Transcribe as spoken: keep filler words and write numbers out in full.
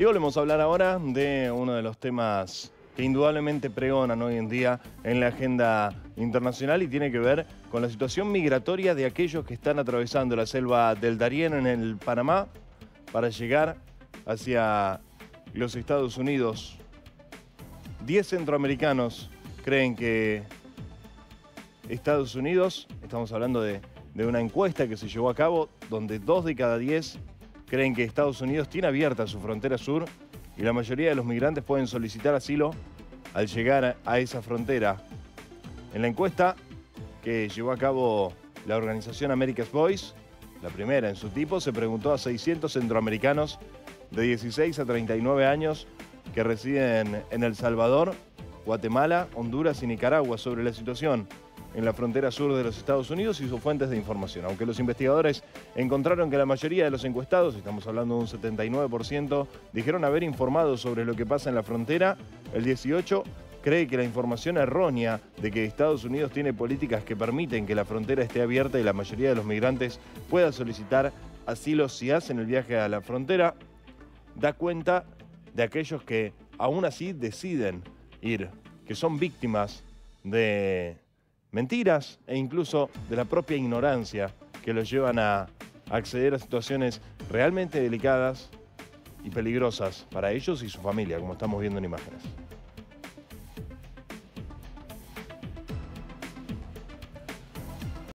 Y volvemos a hablar ahora de uno de los temas que indudablemente pregonan hoy en día en la agenda internacional y tiene que ver con la situación migratoria de aquellos que están atravesando la selva del Darién en el Panamá para llegar hacia los Estados Unidos. Diez centroamericanos creen que Estados Unidos, estamos hablando de, de una encuesta que se llevó a cabo donde dos de cada diez creen que Estados Unidos tiene abierta su frontera sur y la mayoría de los migrantes pueden solicitar asilo al llegar a esa frontera. En la encuesta que llevó a cabo la organización America's Voice, la primera en su tipo, se preguntó a seiscientos centroamericanos de dieciséis a treinta y nueve años que residen en El Salvador, Guatemala, Honduras y Nicaragua sobre la situación en la frontera sur de los Estados Unidos y sus fuentes de información. Aunque los investigadores encontraron que la mayoría de los encuestados, estamos hablando de un setenta y nueve por ciento, dijeron haber informado sobre lo que pasa en la frontera, el dieciocho por ciento cree que la información errónea de que Estados Unidos tiene políticas que permiten que la frontera esté abierta y la mayoría de los migrantes pueda solicitar asilo si hacen el viaje a la frontera, da cuenta de aquellos que aún así deciden ir, que son víctimas de mentiras e incluso de la propia ignorancia que los llevan a acceder a situaciones realmente delicadas y peligrosas para ellos y su familia, como estamos viendo en imágenes.